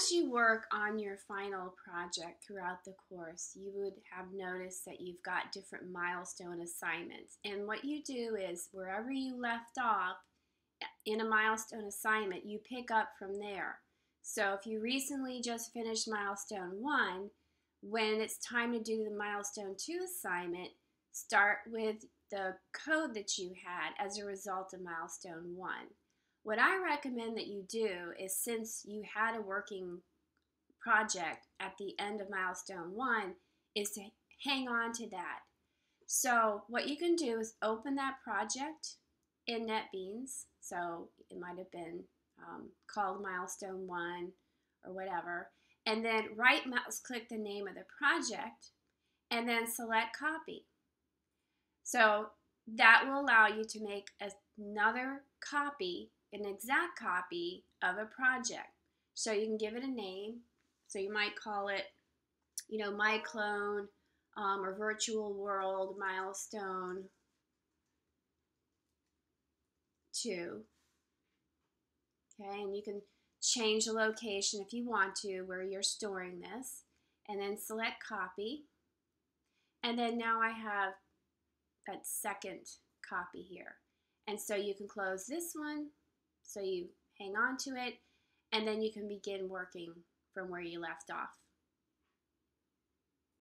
As you work on your final project throughout the course, you would have noticed that you've got different milestone assignments. And what you do is, wherever you left off in a milestone assignment, you pick up from there. So if you recently just finished milestone 1, when it's time to do the milestone 2 assignment, start with the code that you had as a result of milestone 1. What I recommend that you do is, since you had a working project at the end of milestone 1, is to hang on to that. So what you can do is open that project in NetBeans. So it might have been called milestone 1 or whatever. And then right mouse click the name of the project and then select copy. So that will allow you to make another copy, an exact copy of a project. So you can give it a name. So you might call it, you know, my clone or virtual world milestone 2. Okay, and you can change the location if you want to where you're storing this, and then select copy. And then now I have that second copy here. And so you can close this one, so you hang on to it, and then you can begin working from where you left off.